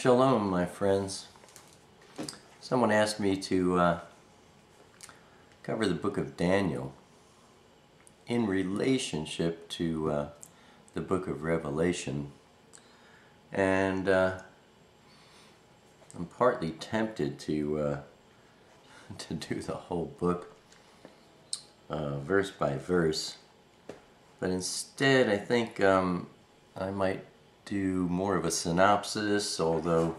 Shalom, my friends. Someone asked me to cover the book of Daniel in relationship to the book of Revelation, and I'm partly tempted to do the whole book verse by verse, but instead I think I might do more of a synopsis, although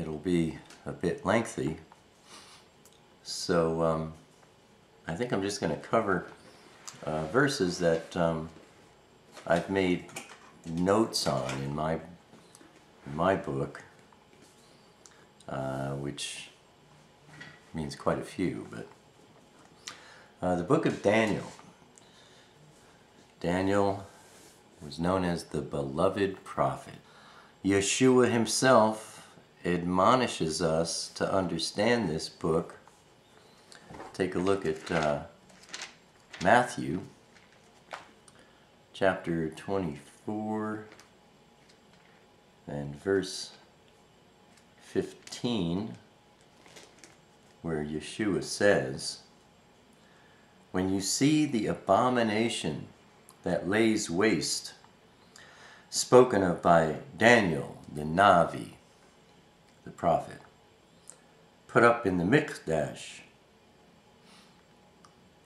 it'll be a bit lengthy. So I think I'm just going to cover verses that I've made notes on in my book, which means quite a few. But the book of Daniel. Daniel was known as the beloved prophet. Yeshua himself admonishes us to understand this book. Take a look at Matthew chapter 24 and verse 15, where Yeshua says, "When you see the abomination that lays waste, spoken of by Daniel the Navi," the prophet, "put up in the Mikdash.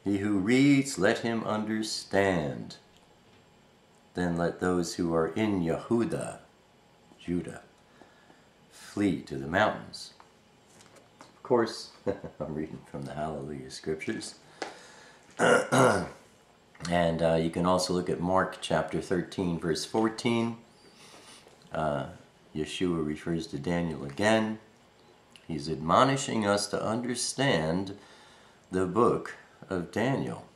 He who reads, let him understand. Then let those who are in Yehuda," Judah, "flee to the mountains." Of course, I'm reading from the Hallelujah scriptures. And you can also look at Mark chapter 13, verse 14. Yeshua refers to Daniel again. He's admonishing us to understand the book of Daniel.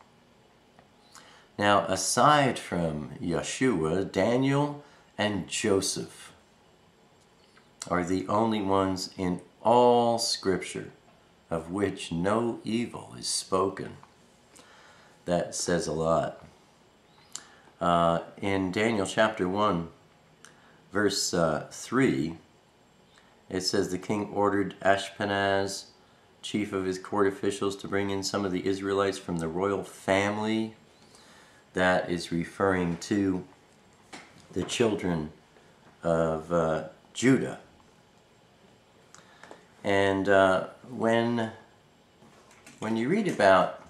Now, aside from Yeshua, Daniel and Joseph are the only ones in all Scripture of which no evil is spoken. That says a lot. In Daniel chapter 1, verse 3, it says, "The king ordered Ashpenaz, chief of his court officials, to bring in some of the Israelites from the royal family." That is referring to the children of Judah. And when you read about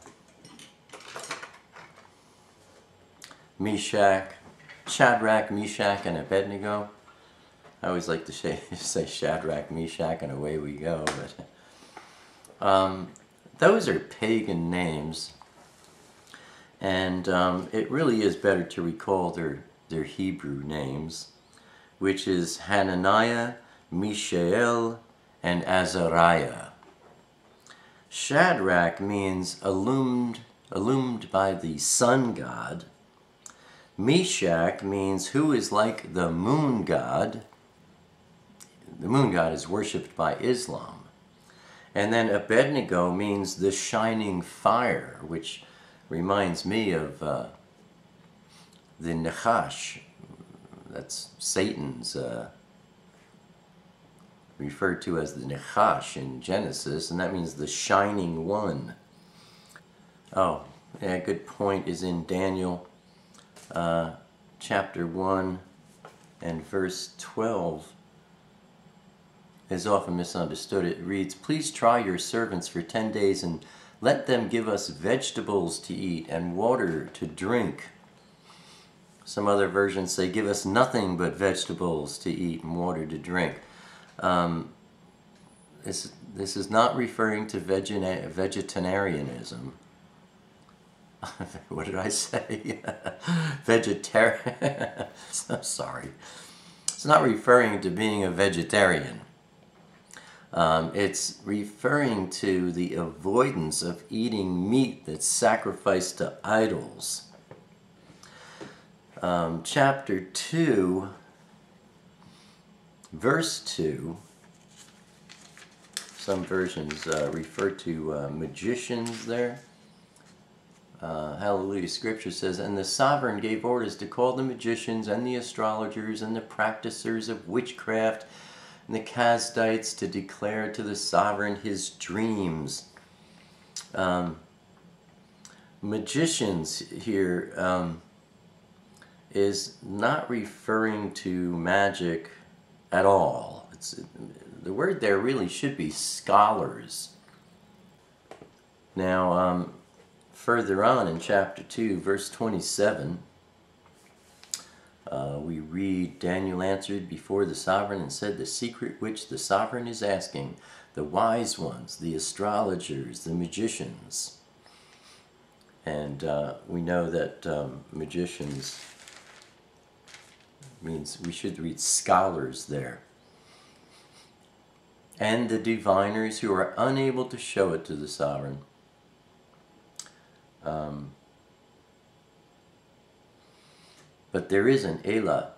Shadrach, Meshach, and Abednego. I always like to say Shadrach, Meshach, and away we go. But those are pagan names, and it really is better to recall their Hebrew names, which is Hananiah, Mishael, and Azariah. Shadrach means illumined by the sun god. Meshach means who is like the moon god. The moon god is worshipped by Islam. And then Abednego means the shining fire, which reminds me of the Nechash. That's Satan's, referred to as the Nechash in Genesis, and that means the shining one. Oh, yeah, good point is in Daniel chapter 1 and verse 12 is often misunderstood. It reads, "Please try your servants for 10 days and let them give us vegetables to eat and water to drink." Some other versions say, "Give us nothing but vegetables to eat and water to drink." This is not referring to vegetarianism. What did I say? Vegetarian. I'm sorry. It's not referring to being a vegetarian. It's referring to the avoidance of eating meat that's sacrificed to idols. Chapter 2, verse 2. Some versions refer to magicians there. Hallelujah scriptures says, "And the sovereign gave orders to call the magicians and the astrologers and the practicers of witchcraft and the Kasdites to declare to the sovereign his dreams." Magicians here is not referring to magic at all. It's, the word there really should be scholars. Now, further on in chapter 2, verse 27, we read, "Daniel answered before the sovereign and said, the secret which the sovereign is asking, the wise ones, the astrologers, the magicians." And we know that magicians means, we should read scholars there. "And the diviners who are unable to show it to the sovereign." But there is an Elah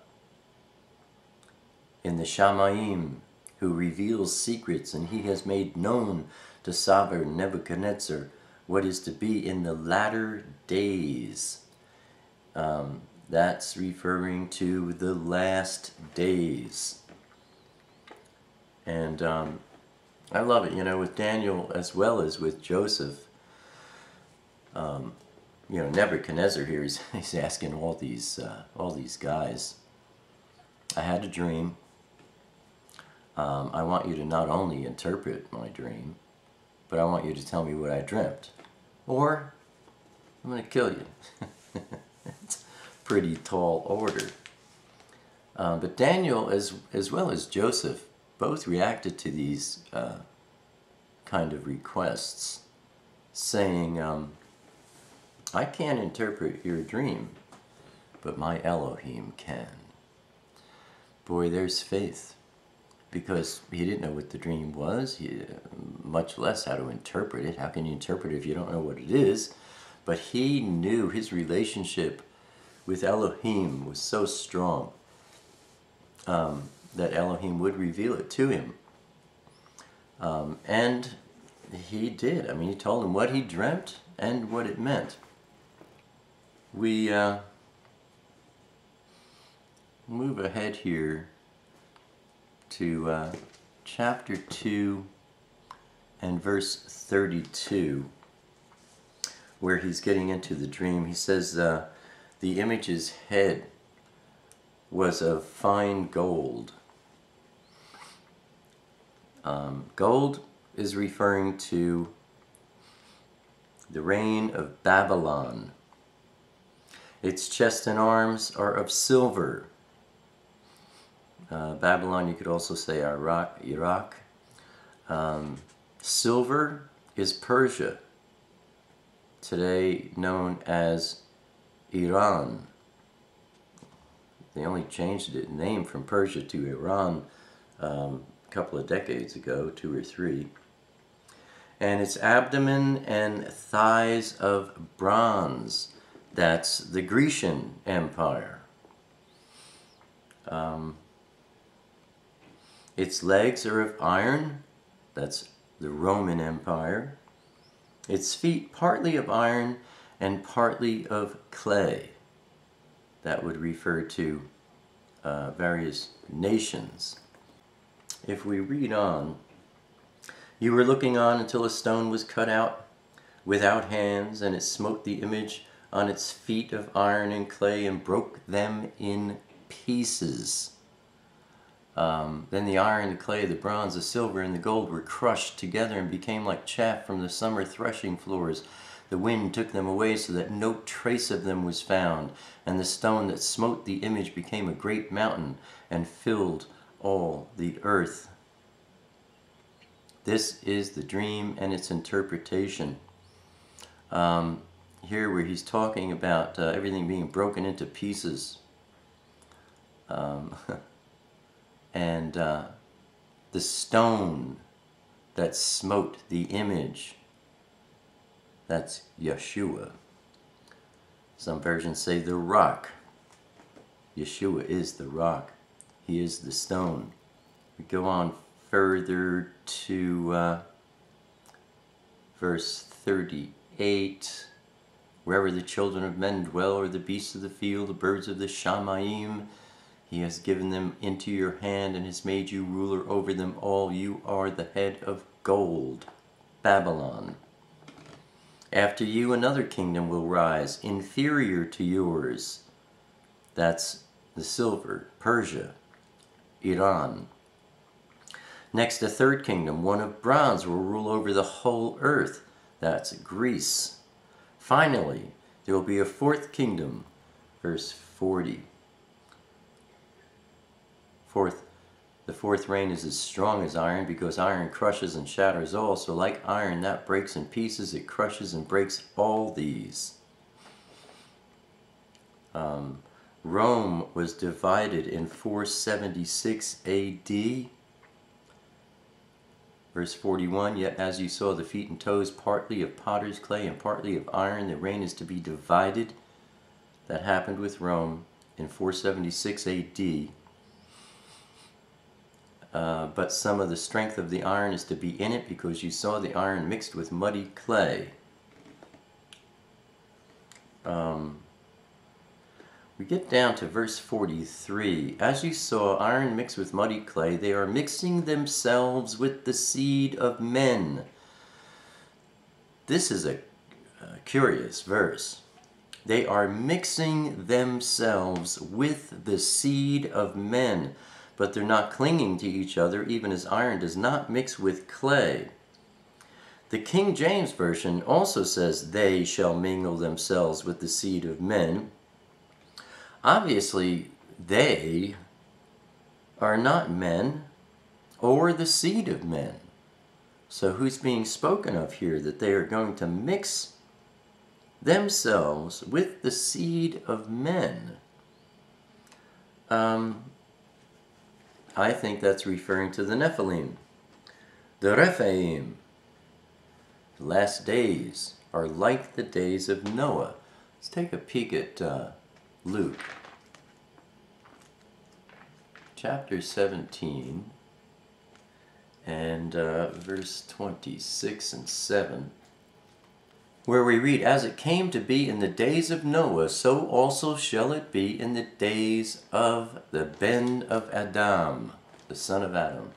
in the Shamaim who reveals secrets, and he has made known to sovereign Nebuchadnezzar what is to be in the latter days. That's referring to the last days. And I love it, you know, with Daniel as well as with Joseph. You know, Nebuchadnezzar here is he's asking all these guys, "I had a dream. I want you to not only interpret my dream, but I want you to tell me what I dreamt, or I'm going to kill you." It's a pretty tall order. But Daniel, as well as Joseph, both reacted to these kind of requests, saying, "I can't interpret your dream, but my Elohim can." Boy, there's faith, because he didn't know what the dream was, much less how to interpret it. How can you interpret it if you don't know what it is? But he knew his relationship with Elohim was so strong that Elohim would reveal it to him. And he did. I mean, he told him what he dreamt and what it meant. We move ahead here to chapter 2 and verse 32, where he's getting into the dream. He says, "The image's head was of fine gold." Gold is referring to the reign of Babylon. Its chest and arms are of silver. Babylon, you could also say Iraq. Silver is Persia, today known as Iran. They only changed its name from Persia to Iran a couple of decades ago, 2 or 3. And its abdomen and thighs of bronze. That's the Grecian Empire. Its legs are of iron. That's the Roman Empire. Its feet partly of iron and partly of clay. That would refer to various nations. If we read on, "You were looking on until a stone was cut out without hands, and it smote the image on its feet of iron and clay and broke them in pieces. Then the iron, the clay, the bronze, the silver, and the gold were crushed together and became like chaff from the summer threshing floors. The wind took them away so that no trace of them was found. And the stone that smote the image became a great mountain and filled all the earth." This is the dream and its interpretation. Here where he's talking about everything being broken into pieces. And the stone that smote the image, that's Yeshua. Some versions say the rock. Yeshua is the rock. He is the stone. We go on further to verse 38, wherever the children of men dwell, or the beasts of the field, the birds of the Shamaim. He has given them into your hand and has made you ruler over them all. You are the head of gold, Babylon. After you, another kingdom will rise, inferior to yours. That's the silver, Persia, Iran. Next, a third kingdom, one of bronze, will rule over the whole earth. That's Greece. Finally, there will be a fourth kingdom, verse 40. The fourth rain is as strong as iron, because iron crushes and shatters all. So like iron that breaks in pieces, it crushes and breaks all these. Rome was divided in 476 AD. Verse 41, yet as you saw the feet and toes partly of potter's clay and partly of iron, the rain is to be divided. That happened with Rome in 476 AD. But some of the strength of the iron is to be in it, because you saw the iron mixed with muddy clay. We get down to verse 43. As you saw iron mixed with muddy clay, they are mixing themselves with the seed of men. This is a curious verse. They are mixing themselves with the seed of men. But they're not clinging to each other, even as iron does not mix with clay. The King James Version also says, they shall mingle themselves with the seed of men. Obviously, they are not men or the seed of men. So who's being spoken of here that they are going to mix themselves with the seed of men? I think that's referring to the Nephilim, the Rephaim. The last days are like the days of Noah. Let's take a peek at Luke, chapter 17, and verse 26 and 7, where we read, as it came to be in the days of Noah, so also shall it be in the days of the ben of Adam, the son of Adam.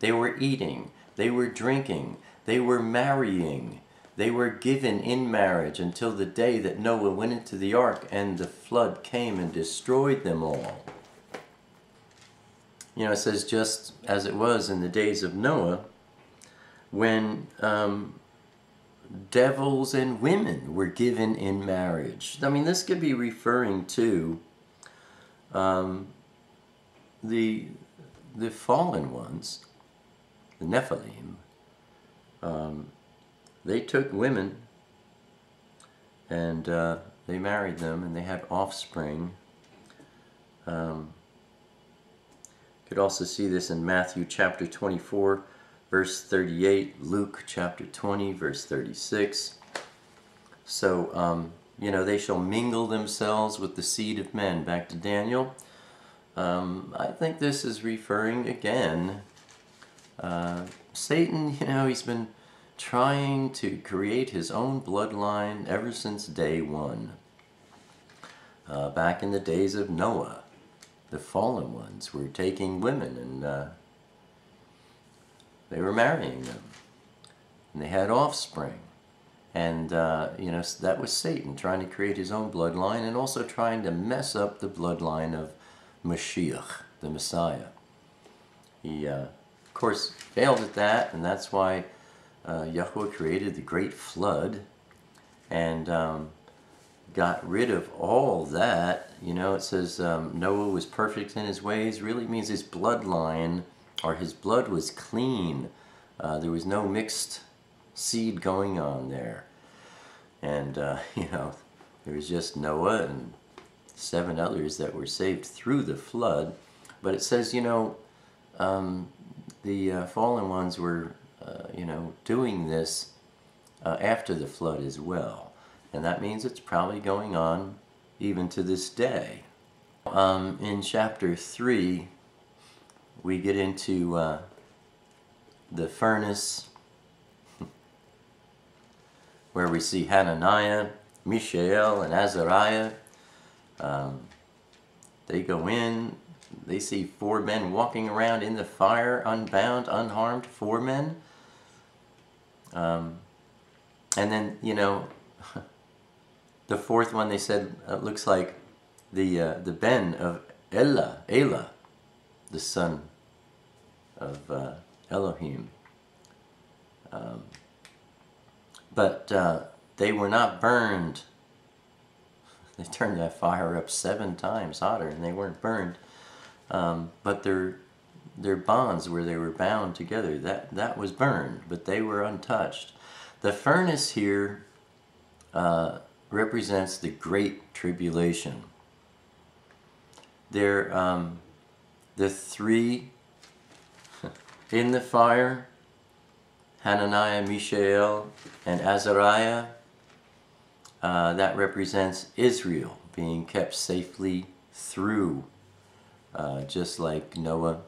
They were eating, they were drinking, they were marrying, they were given in marriage until the day that Noah went into the ark and the flood came and destroyed them all. You know, it says just as it was in the days of Noah, when devils and women were given in marriage. I mean, this could be referring to the fallen ones, the Nephilim. They took women and they married them, and they had offspring. You could also see this in Matthew chapter 24. Verse 38, Luke chapter 20, verse 36. So, you know, they shall mingle themselves with the seed of men. Back to Daniel. I think this is referring again. Satan, you know, he's been trying to create his own bloodline ever since day one. Back in the days of Noah, the fallen ones were taking women and they were marrying them, and they had offspring, and you know, that was Satan trying to create his own bloodline, and also trying to mess up the bloodline of Meshach, the Messiah. He, of course, failed at that, and that's why Yahuwah created the great flood, and got rid of all that. You know, it says Noah was perfect in his ways. Really means his bloodline, or his blood, was clean. There was no mixed seed going on there. And, you know, there was just Noah and 7 others that were saved through the flood. But it says, you know, the fallen ones were, you know, doing this after the flood as well. And that means it's probably going on even to this day. In chapter 3, we get into the furnace, where we see Hananiah Mishael and Azariah. They go in, they see 4 men walking around in the fire, unbound, unharmed, 4 men. And then, you know, the 4th one they said looks like the ben of Elah, the son of Elohim. But they were not burned. They turned that fire up 7 times hotter and they weren't burned. But their bonds where they were bound together, that was burned, but they were untouched. The furnace here represents the Great Tribulation. There, the 3 in the fire, Hananiah, Mishael, and Azariah, that represents Israel being kept safely through, just like Noah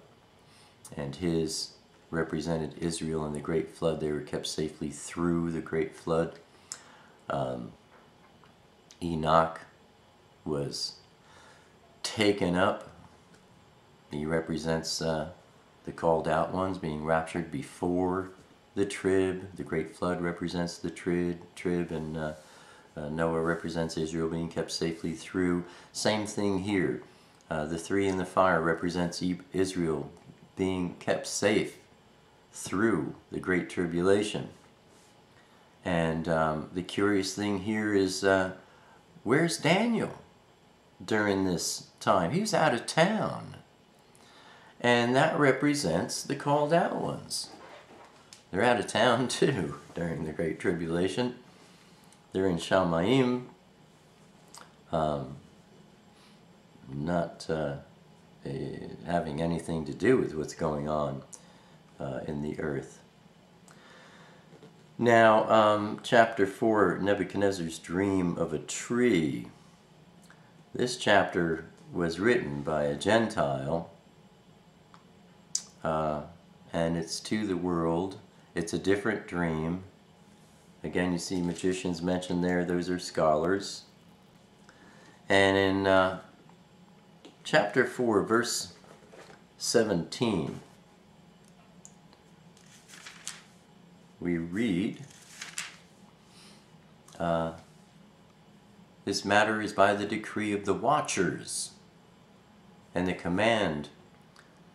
and his represented Israel in the Great Flood. They were kept safely through the Great Flood. Enoch was taken up. He represents the called out ones being raptured before the trib. The Great Flood represents the trib, and Noah represents Israel being kept safely through. Same thing here. The 3 in the fire represents Israel being kept safe through the Great Tribulation. And the curious thing here is, where's Daniel during this time? He was out of town. And that represents the called out ones. They're out of town too during the Great Tribulation. They're in Shamaim. Not having anything to do with what's going on in the earth. Now, chapter 4, Nebuchadnezzar's dream of a tree. This chapter was written by a Gentile, and it's to the world. It's a different dream. Again, you see magicians mentioned there. Those are scholars. And in chapter 4, verse 17, we read, this matter is by the decree of the watchers and the command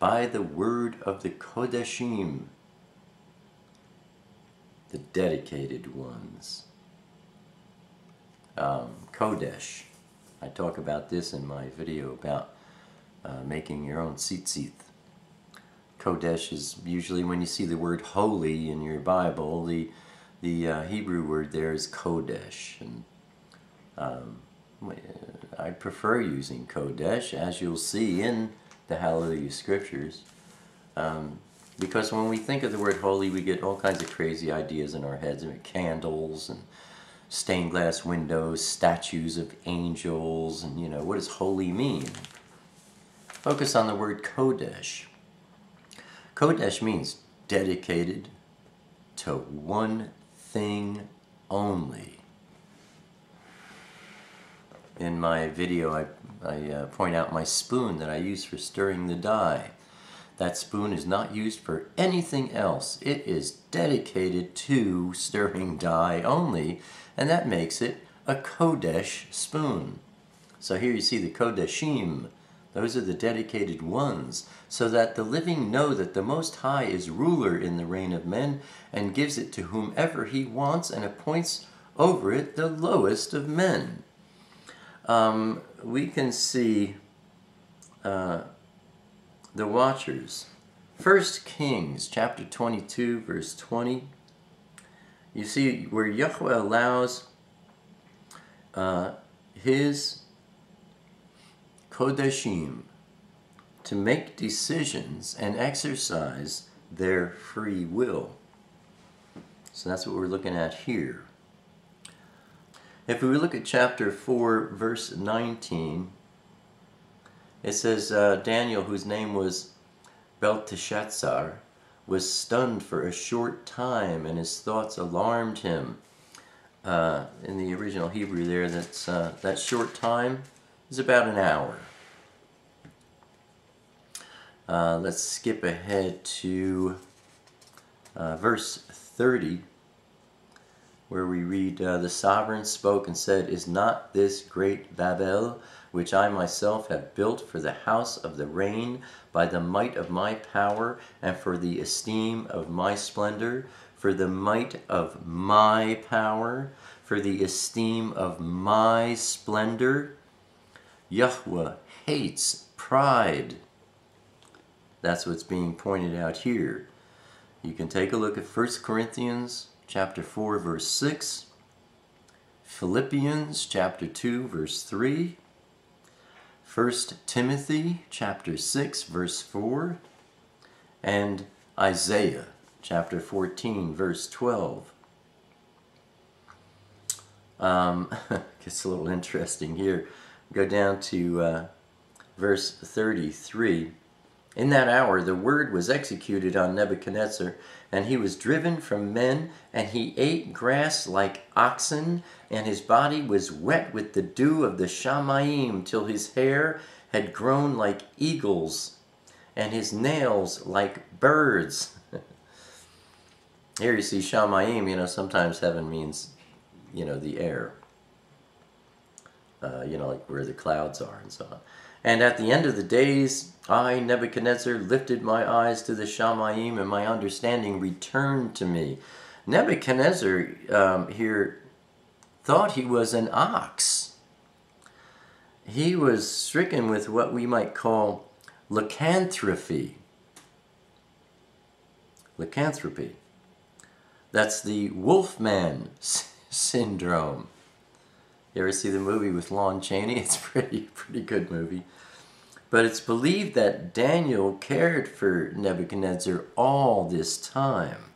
by the word of the Kodeshim, the dedicated ones. Kodesh. I talk about this in my video about making your own tzitzit. Kodesh is usually when you see the word holy in your Bible, the Hebrew word there is Kodesh. And I prefer using Kodesh, as you'll see in the Hallelujah scriptures, because when we think of the word holy, we get all kinds of crazy ideas in our heads, I mean, candles and stained glass windows, statues of angels, and you know, what does holy mean? Focus on the word Kodesh. Kodesh means dedicated to one thing only. In my video, I point out my spoon that I use for stirring the dye. That spoon is not used for anything else. It is dedicated to stirring dye only, and that makes it a Kodesh spoon. So here you see the Kodeshim. Those are the dedicated ones, so that the living know that the Most High is ruler in the reign of men and gives it to whomever he wants and appoints over it the lowest of men. We can see the watchers. 1 Kings chapter 22 verse 20. You see where Yahuwah allows his Kodeshim to make decisions and exercise their free will. So that's what we're looking at here. If we look at chapter 4 verse 19, it says Daniel, whose name was Belteshazzar, was stunned for a short time and his thoughts alarmed him. in the original Hebrew there, that's, that short time is about an hour. Let's skip ahead to verse 30, where we read, "The sovereign spoke and said, Is not this great Babel, which I myself have built for the house of the rain, by the might of my power, and for the esteem of my splendor, for the might of my power, for the esteem of my splendor? Yahuwah hates pride." That's what's being pointed out here. You can take a look at 1 Corinthians chapter 4, verse 6, Philippians chapter 2, verse 3, 1 Timothy chapter 6, verse 4, and Isaiah chapter 14, verse 12. Gets a little interesting here. Go down to verse 33. "In that hour the word was executed on Nebuchadnezzar, and he was driven from men, and he ate grass like oxen, and his body was wet with the dew of the Shamaim, till his hair had grown like eagles, and his nails like birds." Here you see Shamaim, you know, sometimes heaven means, you know, the air. You know, like where the clouds are and so on. "And at the end of the days, I, Nebuchadnezzar, lifted my eyes to the Shamaim, and my understanding returned to me." Nebuchadnezzar here thought he was an ox. He was stricken with what we might call lycanthropy. Lycanthropy. That's the Wolfman syndrome. You ever see the movie with Lon Chaney? It's a pretty good movie. But it's believed that Daniel cared for Nebuchadnezzar all this time.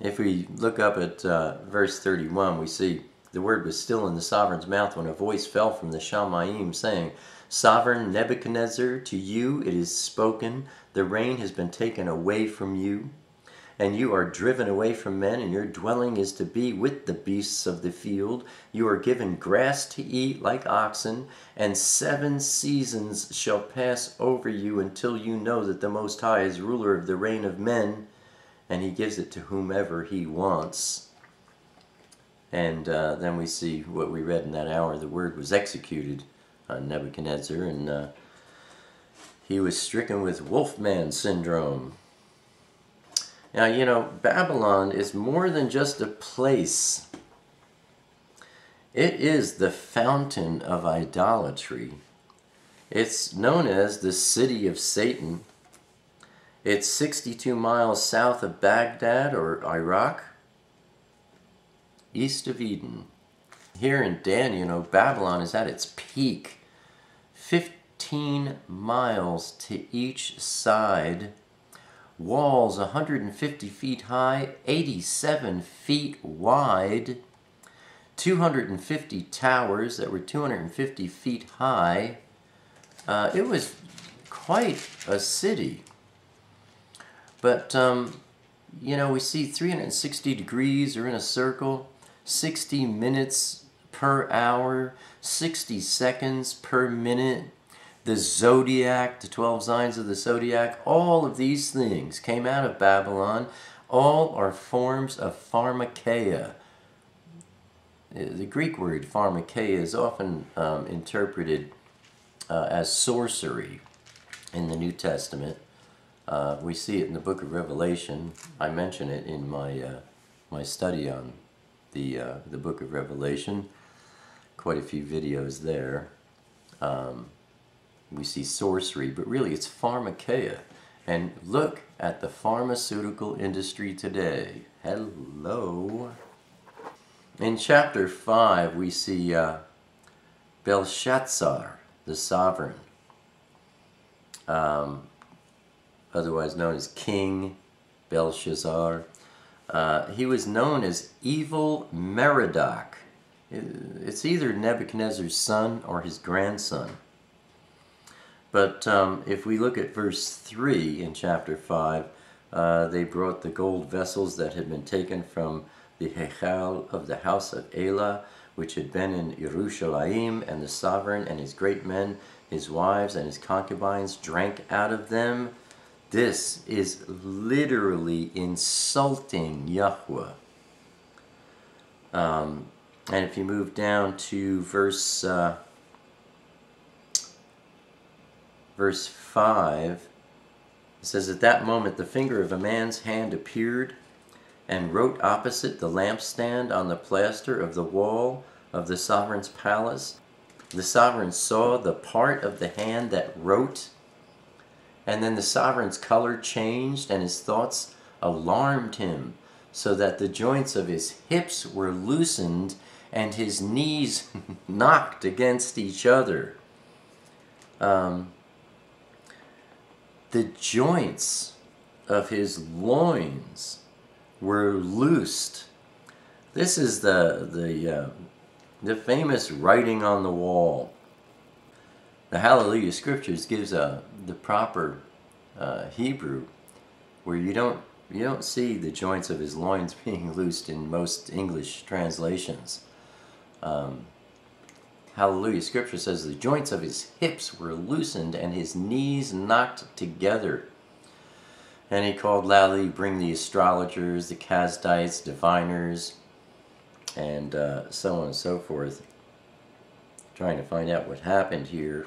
If we look up at verse 31, we see, "The word was still in the sovereign's mouth when a voice fell from the Shamaim, saying, Sovereign Nebuchadnezzar, to you it is spoken, the rain has been taken away from you, and you are driven away from men, and your dwelling is to be with the beasts of the field. You are given grass to eat like oxen, and 7 seasons shall pass over you until you know that the Most High is ruler of the reign of men, and he gives it to whomever he wants." And then we see what we read in that hour. The word was executed on Nebuchadnezzar, and he was stricken with Wolfman syndrome. Now, you know, Babylon is more than just a place. It is the fountain of idolatry. It's known as the city of Satan. It's 62 miles south of Baghdad or Iraq, east of Eden. Here in Dan, you know, Babylon is at its peak. 15 miles to each side. Walls 150 feet high, 87 feet wide, 250 towers that were 250 feet high. It was quite a city. But, you know, we see 360 degrees are in a circle, 60 minutes per hour, 60 seconds per minute. The Zodiac, the 12 signs of the Zodiac, all of these things came out of Babylon. All are forms of pharmakeia. The Greek word pharmakeia is often interpreted as sorcery in the New Testament. We see it in the book of Revelation. I mention it in my, my study on the book of Revelation. Quite a few videos there. We see sorcery, but really it's pharmakeia. And look at the pharmaceutical industry today. Hello. In chapter 5, we see Belshazzar, the sovereign, otherwise known as King Belshazzar. He was known as Evil Merodach. It's either Nebuchadnezzar's son or his grandson. But if we look at verse 3 in chapter 5, they brought the gold vessels that had been taken from the Hechal of the house of Elah, which had been in Yerushalayim, and the sovereign and his great men, his wives and his concubines drank out of them. This is literally insulting Yahuwah. And if you move down to verse 5, it says, at that moment the finger of a man's hand appeared and wrote opposite the lampstand on the plaster of the wall of the sovereign's palace. The sovereign saw the part of the hand that wrote, and then the sovereign's color changed, and his thoughts alarmed him, so that the joints of his hips were loosened and his knees knocked against each other. The joints of his loins were loosed. This is the famous writing on the wall. The Hallelujah scriptures gives the proper Hebrew, where you don't see the joints of his loins being loosed in most English translations. Hallelujah scripture says the joints of his hips were loosened and his knees knocked together. And he called loudly, bring the astrologers, the Kasdites, diviners, and so on and so forth. Trying to find out what happened here.